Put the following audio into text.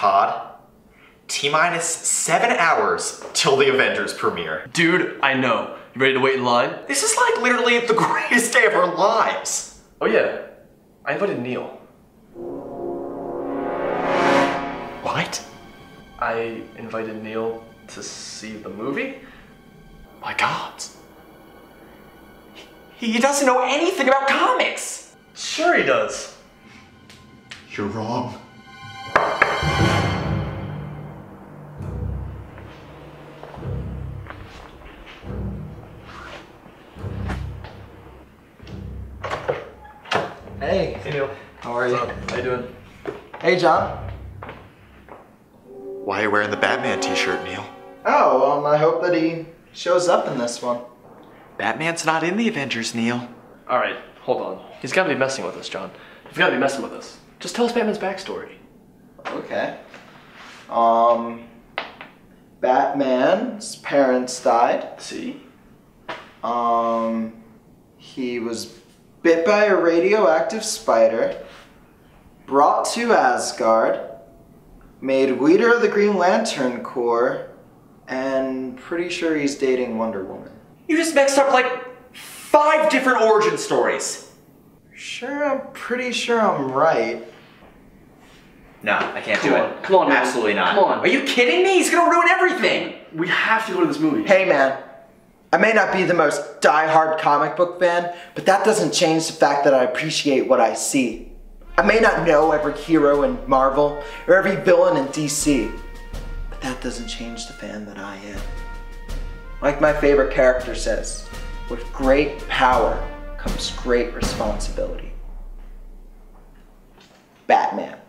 Todd, T-minus 7 hours till the Avengers premiere. Dude, I know. You ready to wait in line? This is like literally the greatest day of our lives. Oh yeah, I invited Neil. What? I invited Neil to see the movie? My God. He doesn't know anything about comics! Sure he does. You're wrong. Hey. Hey Neil. How are you? How you doing? Hey John. Why are you wearing the Batman t-shirt, Neil? Oh, I hope that he shows up in this one. Batman's not in the Avengers, Neil. Alright, hold on. He's gotta be messing with us, John. You've gotta be messing with us. Just tell us Batman's backstory. Okay. Batman's parents died. See? He was bit by a radioactive spider, brought to Asgard, made leader of the Green Lantern Corps, and pretty sure he's dating Wonder Woman. You just mixed up like 5 different origin stories. Sure, I'm pretty sure I'm right. No, I can't do it. Come on, man. Absolutely not. Come on. Are you kidding me? He's gonna ruin everything. We have to go to this movie. Hey, man. I may not be the most die-hard comic book fan, but that doesn't change the fact that I appreciate what I see. I may not know every hero in Marvel or every villain in DC, but that doesn't change the fan that I am. Like my favorite character says, with great power comes great responsibility. Batman.